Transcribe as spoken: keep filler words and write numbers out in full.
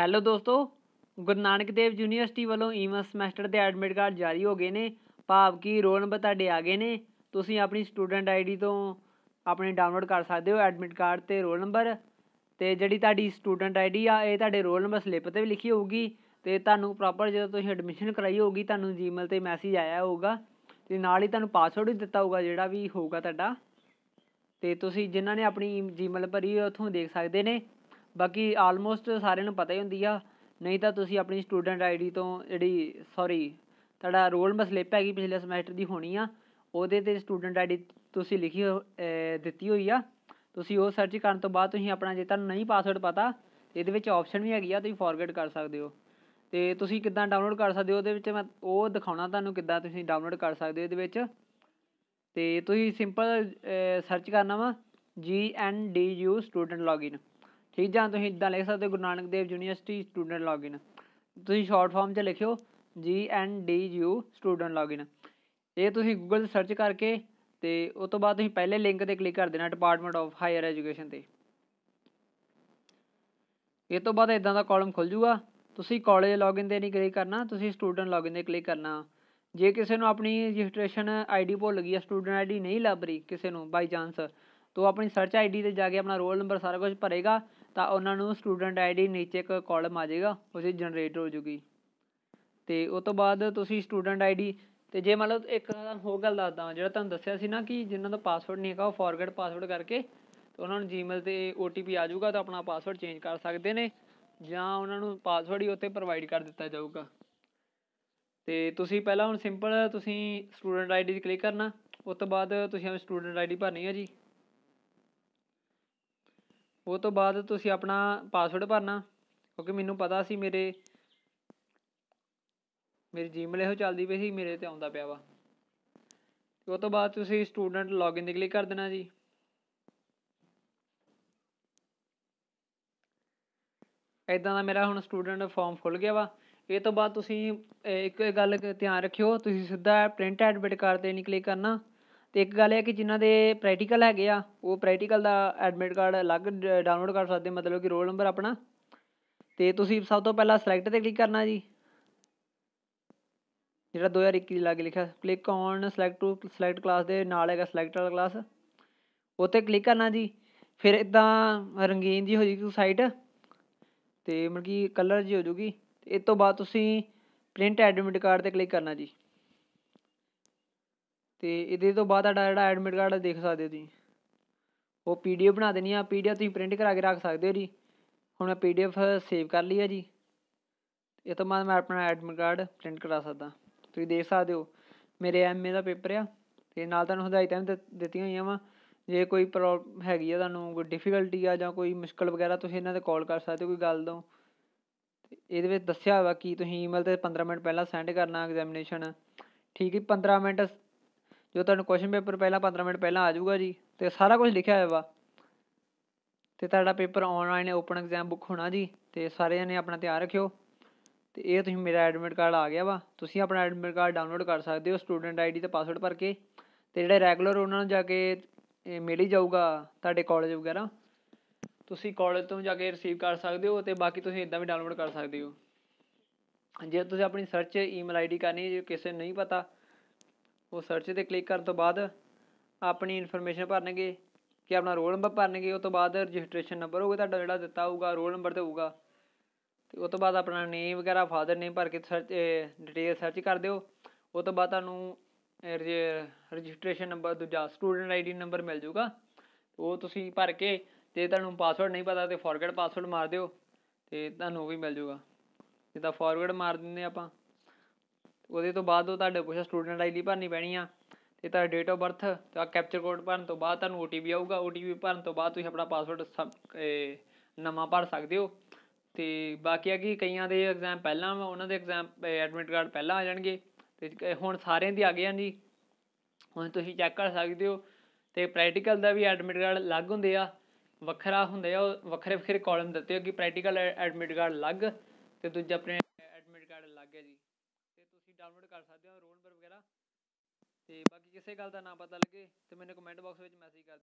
Hello दोस्तों, गुरु Nanak Dev university वालों ईवं समैसटर के एडमिट कार्ड जारी हो गए हैं। भाव कि रोल नंबर तुहाडे आ गए ने। तुसीं अपनी स्टूडेंट आई डी तो अपने डाउनलोड कर सकते हो एडमिट कार्ड तो रोल नंबर। तो जिहड़ी तुहाडी स्टूडेंट आई डी आ, ये रोल नंबर स्लिप पर भी लिखी होगी। तो तुहानूं प्रॉपर जो तुसीं एडमिशन कराई होगी, तुहानूं जीमेल पर मैसेज आया होगा, तो नाल ही तुहानूं पासवर्ड भी दिता होगा जोड़ा भी होगा तुहाडा। तो तुसीं जिन्हां ने अपनी जीमेल भरी उत्थों देख सकते हैं। बाकी आलमोस्ट सारे नूं पता ही होंदी आ, नहीं तो तुसीं अपनी स्टूडेंट आई डी तो जी सॉरी तुहाडा रोल नंबर स्लिप हैगी पिछले समैसटर की होनी आ, उहदे ते स्टूडेंट आई डी तुसीं लिखी दित्ती होई आ। तुसीं ओह सर्च करन तो बाद तुसीं अपना जे तुहानूं नहीं पासवर्ड पता, इहदे विच ऑप्शन भी हैगी आ, तुसीं फॉरगेट कर सकदे हो। ते तुसीं किद्दां डाउनलोड कर सकदे हो उहदे विच मैं ओह दिखाउणा तुहानूं किद्दां तुसीं डाउनलोड कर सकदे हो। इहदे विच ते तुसीं सिंपल सर्च करना वा जी N D U student login, ठीक। जां तुसीं इदां लिख सकदे हो Guru Nanak Dev university student login. तुसीं शॉर्ट फॉर्म च लिखियो G N D U student login. ये तुसीं गूगल सर्च करके तो उस तो बाद तुसीं पहले लिंक पर क्लिक कर देना डिपार्टमेंट ऑफ हायर एजुकेशन ते। इस तो बाद इदां दा कॉलम खुल जूगा। तुसीं कॉलेज लॉगिन ते नहीं क्लिक करना, तुसीं स्टूडेंट लॉगिन ते क्लिक करना। जे किसी नूं अपनी रजिस्ट्रेशन आई डी भुल गई, स्टूडेंट आई डी नहीं लभ रही किसी नूं बाई चांस, तो अपनी सर्च आई डी ते जाके अपना रोल नंबर सारा कुछ भरेगा तो उन्होंने स्टूडेंट आई डी नीचे एक कॉलम आ जाएगा, उसे जनरेट हो जूगी। तो उस तो बाद तुसीं स्टूडेंट आई डी तो जे मतलब एक होर गल दसदा जो तुहानूं दस्सिया सी ना कि जिन्हां दा पासवर्ड नहीं है वो फॉरगेट पासवर्ड करके तो उन्होंने जीमेल से ओ टी पी आ जाऊगा, तो अपना पासवर्ड चेंज कर सकते हैं जां उन्होंने पासवर्ड ही उत्थे प्रोवाइड कर दिता जाऊगा। तो तुसीं पहलां हुण सिंपल तुसीं स्टूडेंट आई डी क्लिक करना, उस तो बाद तुसीं स्टूडेंट आई डी भरनी है जी। वो तो बाद तुसीं अपना पासवर्ड भरना, क्योंकि मैनू पता सी मेरे मेरी जीमेल इहो चलदी पई सी, मेरे ते आउंदा पिया वा। वो तो बाद तुसीं स्टूडेंट लॉगिन ते क्लिक कर देना जी। इदां दा मेरा हुण स्टूडेंट फॉर्म खुल गया वा। इस तो बाद तुसीं इक गल ध्यान रखियो, तुसीं सीधा प्रिंट एडमिट कार्ड ते नहीं क्लिक करना। तो एक गल है कि जिन्हों के प्रैक्टिकल है वो प्रैक्टिकल का एडमिट कार्ड अलग डाउनलोड कर सकते, मतलब कि रोल नंबर अपना। तो सब तो पहला सिलेक्ट पर क्लिक करना जी, जो दो हज़ार इक्की लागे लिखा click on select to select class के नाल है सिलेक्ट वाला क्लास, उत्ते क्लिक करना जी। फिर इदा रंगीन जी हो जाएगी साइट तो मतलब कि कलर जी हो जूगी। इस तो बाद प्रिंट एडमिट कार्ड पर क्लिक करना जी। तो ये तो बाद जो एडमिट कार्ड देख सकते हो जी, वो पी डी एफ बना देनी है। पी डी एफ तुम प्रिंट करा के रख सकते हो जी। हुण मैं पी डी एफ सेव कर ली है जी। इस तो बाद मैं अपना एडमिट कार्ड प्रिंट करा सकदा। तुसीं देख सकते हो मेरे एम ए का पेपर आ, ते नाल तुहानूं हदायतां भी दित्तियां होईयां वा। जे कोई प्रॉ हैगी आ तुहानूं कोई डिफिकल्टी आ जां कोई मुश्किल वगैरह, तुसीं इन्हां ते कॉल कर सकते हो कोई गल तो। इहदे विच दस्सिया वा कि तुसीं ईमेल ते पंद्रह मिनट पहलां सेंड करना एग्जामीनेशन, ठीक है। पंद्रह मिनट जो तुहानूं क्वेश्चन पेपर पहला पंद्रह मिनट पहला आ जाऊगा जी। तो सारा कुछ लिखा हुआ वा। तो तुहाडा paper online open exam book होना जी। तो सारे जने अपना ध्यान रखियो। तो ये तुसीं मेरा एडमिट कार्ड आ गया वा। तुसीं अपना एडमिट कार्ड डाउनलोड कर सकते हो स्टूडेंट आई डी ते पासवर्ड भर के। तो जिहड़े रैगुलर उन्हां नूं जाके मिल ही जाऊगा तुहाडे कॉलेज वगैरह, तुसीं कॉलेज तो जाके रिसीव कर सकते हो। तो बाकी तुसीं इदां भी डाउनलोड कर सकते हो। जे तुसीं अपनी सर्च ईमेल आई डी करनी जे किसे नहीं पता, वो सर्च पर क्लिक करने तो बाद अपनी इनफॉर्मेशन भरनगे कि अपना रोल नंबर भरनगे। उस तो बाद रजिस्ट्रेशन नंबर होगा तुहाडा जिहड़ा दिता होगा, रोल नंबर तो होगा। तो उस तो बाद अपना नेम वगैरह फादर नेम भर के सर्च डिटेल सर्च कर दिओ। उस तो बाद रजिस्ट्रेशन नंबर दूजा स्टूडेंट आई डी नंबर मिल जूगा, वो तुसीं भर के। जे तुहानूं पासवर्ड नहीं पता तो फॉरगेट पासवर्ड मार दिओ, तो तुहानूं भी मिल जूगा। जिद्दां फॉरगेट मार दिंदे आपां। वो तो बाद कुछ स्टूडेंट आई डी भरनी पैनी आ, तो डेट ऑफ बर्थ तो कैप्चर कोड भरन तो बाद ओ टी पी आऊगा। ओ टी पी भरन तो बाद अपना पासवर्ड सब नवा भर सकते हो। तो बाकी है कि कईयां दे एग्जाम पहला उन्हां दे एग्जाम एडमिट कार्ड पहला आ जाणगे। ते हुण सारे दी आ गए जी। हुण तुसीं चैक कर सकते हो। तो प्रैक्टिकल दा भी एडमिट कार्ड अलग हुंदे आ, वखरा हुंदे आ, वखरे वखरे कॉलम दित्ते हो कि प्रैक्टिकल एडमिट कार्ड अलग ते दूजा प्रिंट एडमिट कार्ड अलग है जी। डाउनलोड कर सकते हो रोल नंबर वगैरह। तो बाकी किसी गल का ना पता लगे तो मैंने कमेंट बॉक्स में मैसेज कर